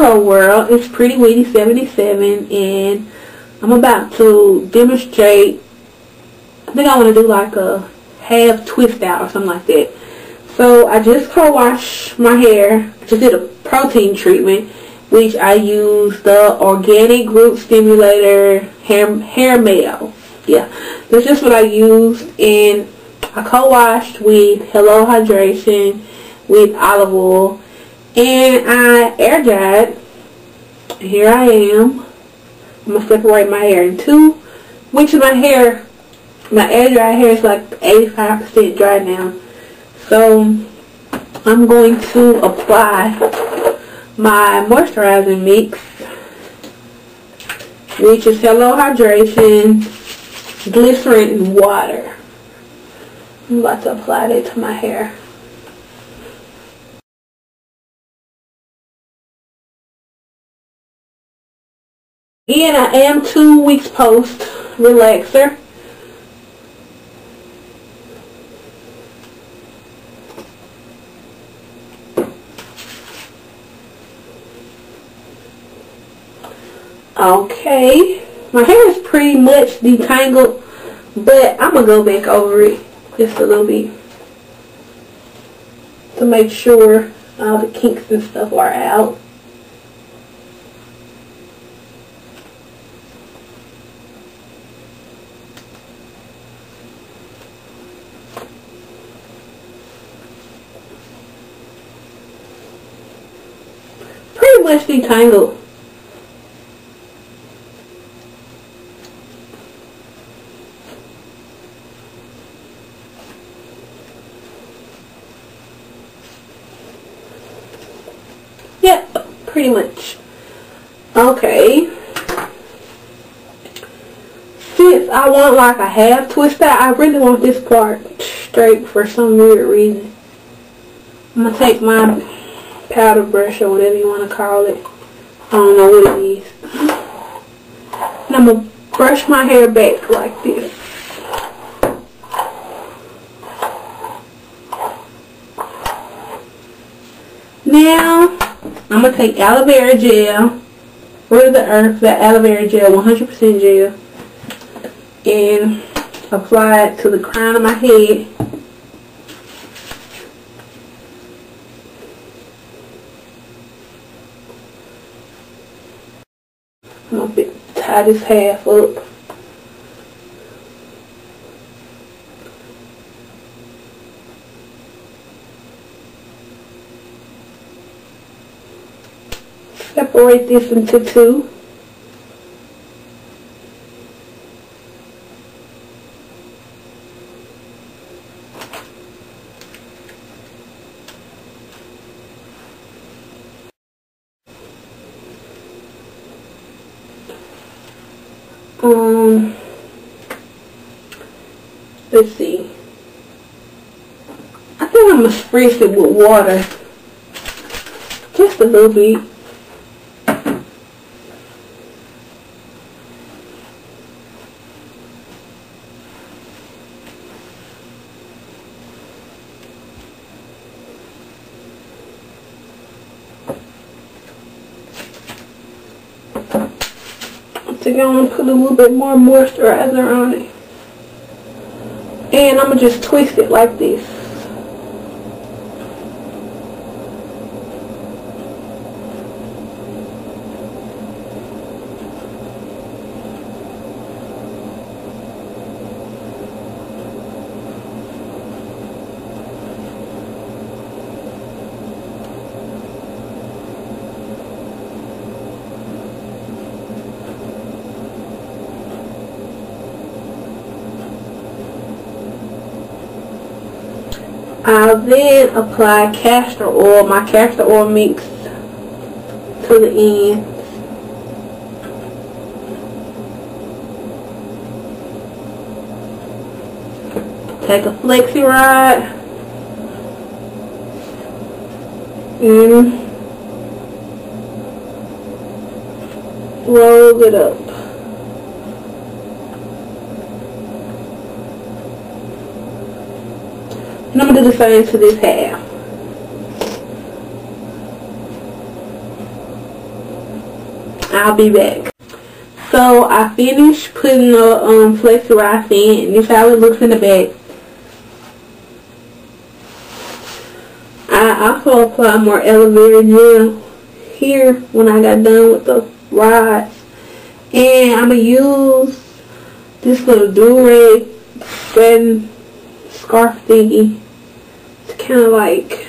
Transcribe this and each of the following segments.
Hello world, it's PrettyWitty77 and I'm about to demonstrate, I think I want to do like a half twist out or something like that. So I just co-washed my hair, I just did a protein treatment which I used the Organic Root Stimulator hair mayo. Yeah, that's just what I used, and I co-washed with Hello Hydration with olive oil. And I air dried. Here I am. I'm going to separate my hair in two. Which of my hair, my air dry hair is like 85% dry now. So I'm going to apply my moisturizing mix, which is Hello Hydration, glycerin, and water. I'm about to apply that to my hair. And I am 2 weeks post relaxer. Okay, my hair is pretty much detangled, but I'm going to go back over it just a little bit to make sure all the kinks and stuff are out. Much detangled. Yep, pretty much. Okay. Since I want like a half twist out, I really want this part straight for some weird reason. I'm gonna take my powder brush or whatever you want to call it. I don't know what it is. And I'm going to brush my hair back like this. Now, I'm going to take aloe vera gel, Word of the Earth, the aloe vera gel, 100% gel, and apply it to the crown of my head. I'm going to tie this half up. Separate this into two. Let's see. I think I'm going to spritz it with water. Just a little bit. I'm going to put a little bit more moisturizer on it. And I'm going to just twist it like this. I'll then apply castor oil, my castor oil mix, to the end. Take a flexi rod and roll it up. And I'm going to do the same to this half. I'll be back. So I finished putting the plexiglass in, and this is how it looks in the back. I also applied more aloe vera gel here when I got done with the rods. And I'm going to use this little do-rag satin scarf thingy to kind of like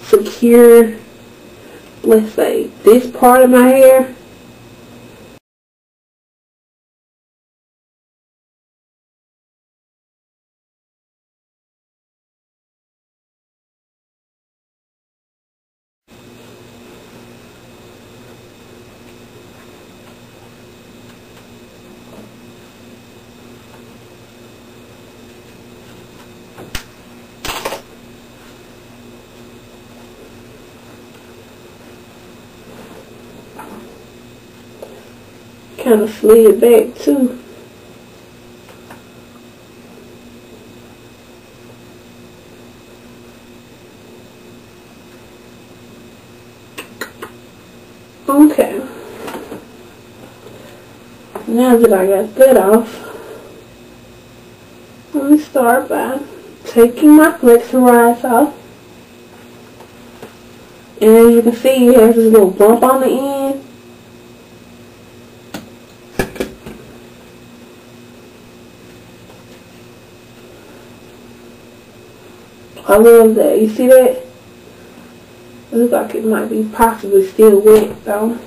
secure, let's say, this part of my hair. Kind of slid back too. Okay. Now that I got that off, let me start by taking my plexiglass off. And as you can see, it has this little bump on the end. I love that. You see that? It looks like it might be possibly still wet though.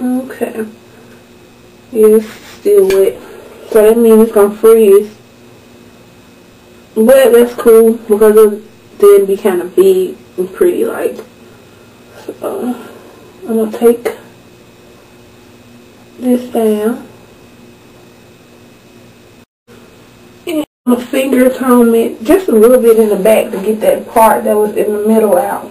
Okay. Yeah, it's still wet. So that means it's gonna freeze. But that's cool because it did be kind of big and pretty like. So I'm going to take this down. And I'm going to finger comb it just a little bit in the back to get that part that was in the middle out.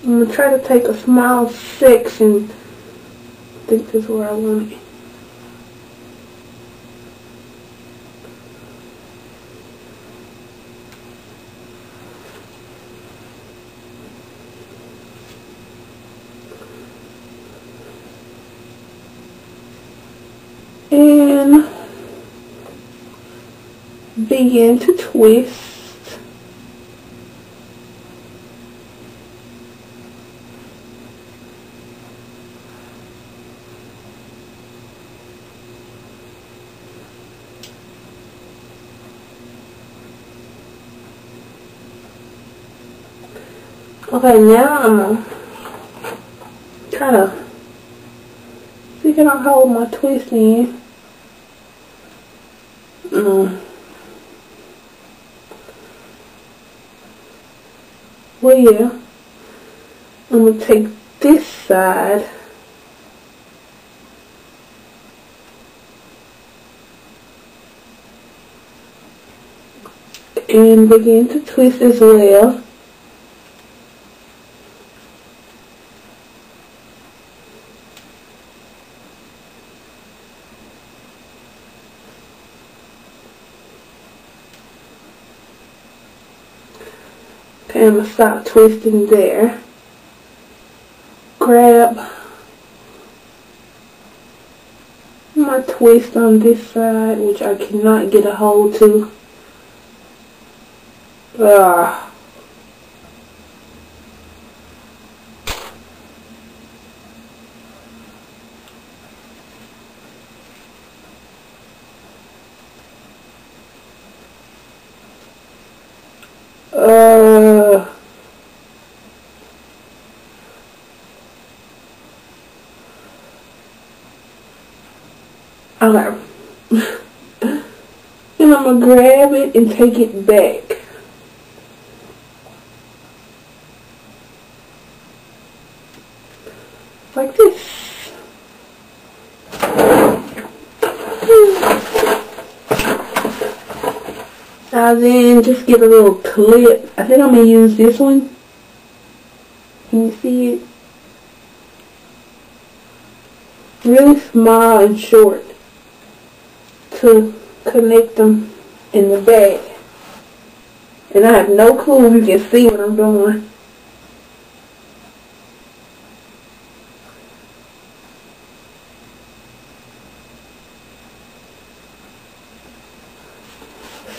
I'm gonna try to take a small section. I think this is where I want it. And begin to twist. Okay, now I'm going to try to see if I can hold my twist in. Well, yeah. I'm going to take this side. And begin to twist as well. I'm going to stop twisting there. Grab my twist on this side, which I cannot get a hold to. Ugh. Okay. Then I'm going to grab it and take it back. Like this. Now then, just get a little clip. I think I'm going to use this one. Can you see it? Really small and short to connect them in the bag. And I have no clue if you can see what I'm doing.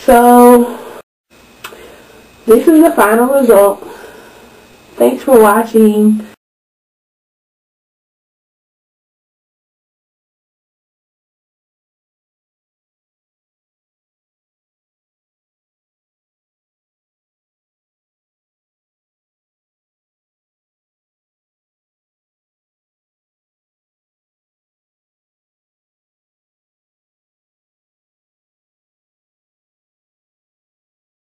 So, this is the final result. Thanks for watching.